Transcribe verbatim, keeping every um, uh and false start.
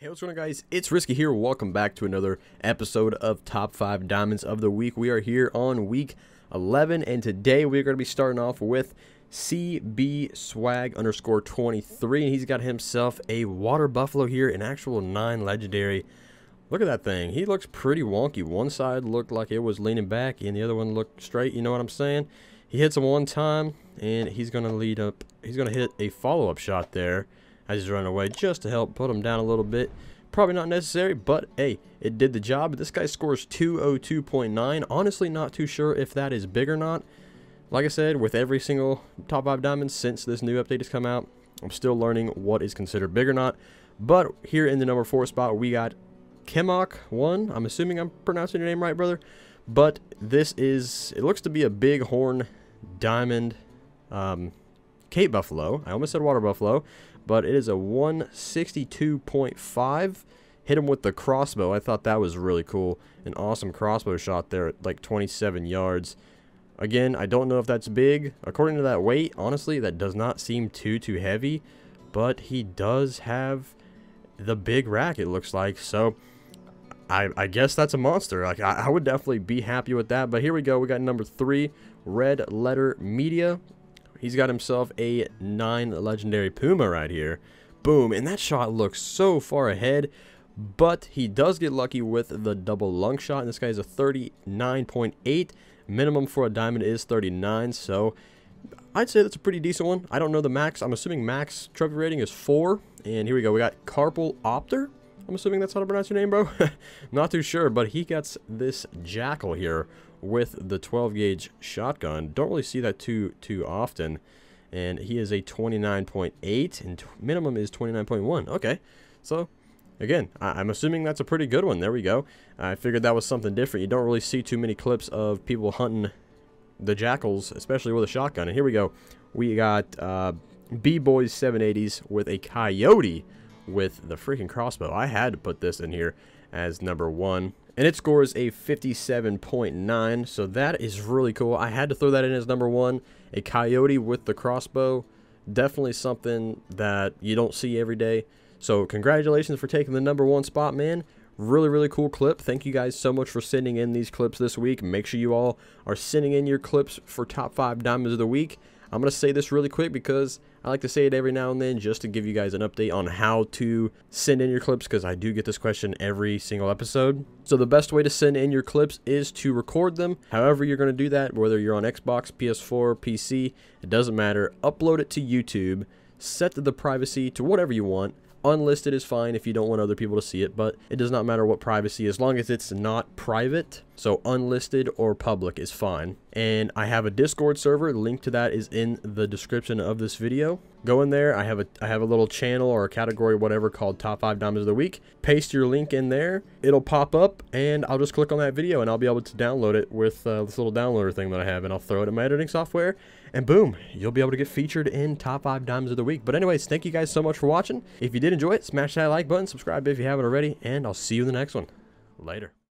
Hey, what's going on, guys? It's Risky here. Welcome back to another episode of Top five Diamonds of the Week. We are here on week eleven, and today we're going to be starting off with C B Swag underscore twenty-three, and he's got himself a water buffalo here, an actual nine legendary. Look at that thing. He looks pretty wonky. One side looked like it was leaning back, and the other one looked straight. You know what I'm saying? He hits him one time, and he's going to lead up. He's going to hit a follow-up shot there. I just run away just to help put him down a little bit. Probably not necessary, but hey, it did the job. This guy scores two oh two point nine. Honestly, not too sure if that is big or not. Like I said, with every single top five diamonds since this new update has come out, I'm still learning what is considered big or not. But here in the number four spot, we got Kemok one. I'm assuming I'm pronouncing your name right, brother. But this is, it looks to be a big horn diamond um, Cape Buffalo. I almost said water buffalo. But it is a one sixty-two point five. Hit him with the crossbow. I thought that was really cool. An awesome crossbow shot there at like twenty-seven yards. Again, I don't know if that's big. According to that weight, honestly, that does not seem too, too heavy. But he does have the big rack, it looks like. So, I, I guess that's a monster. Like I, I would definitely be happy with that. But here we go. We got number three, Red Letter Media. He's got himself a nine legendary Puma right here. Boom. And that shot looks so far ahead. But he does get lucky with the double lung shot. And this guy is a thirty-nine point eight. Minimum for a diamond is thirty-nine. So I'd say that's a pretty decent one. I don't know the max. I'm assuming max trophy rating is four. And here we go. We got Carpal Optor. I'm assuming that's how to pronounce your name, bro. Not too sure. But he gets this jackal here with the twelve gauge shotgun. Don't really see that too too often, and he is a twenty-nine point eight, and minimum is twenty-nine point one. Okay, so again, I I'm assuming that's a pretty good one. There we go. I figured that was something different. You don't really see too many clips of people hunting the jackals, especially with a shotgun. And here we go. We got uh, B-Boys seven eighties with a coyote with the freaking crossbow. I had to put this in here as number one. And it scores a fifty-seven point nine, so that is really cool. I had to throw that in as number one. A coyote with the crossbow, definitely something that you don't see every day. So congratulations for taking the number one spot, man. Really, really cool clip. Thank you guys so much for sending in these clips this week. Make sure you all are sending in your clips for top five diamonds of the week. I'm going to say this really quick because I like to say it every now and then just to give you guys an update on how to send in your clips, because I do get this question every single episode. So the best way to send in your clips is to record them. However you're going to do that, whether you're on Xbox, P S four, P C, it doesn't matter. Upload it to YouTube, set the privacy to whatever you want. Unlisted is fine if you don't want other people to see it, but it does not matter what privacy, as long as it's not private. So unlisted or public is fine. And I have a Discord server. Link to that is in the description of this video. Go in there. I have a I have a little channel or a category, whatever, called Top Five Diamonds of the Week. Paste your link in there. It'll pop up, and I'll just click on that video, and I'll be able to download it with uh, this little downloader thing that I have, and I'll throw it in my editing software, and boom, you'll be able to get featured in Top Five Diamonds of the Week. But anyways, thank you guys so much for watching. If you did enjoy it, smash that like button, subscribe if you haven't already, and I'll see you in the next one. Later.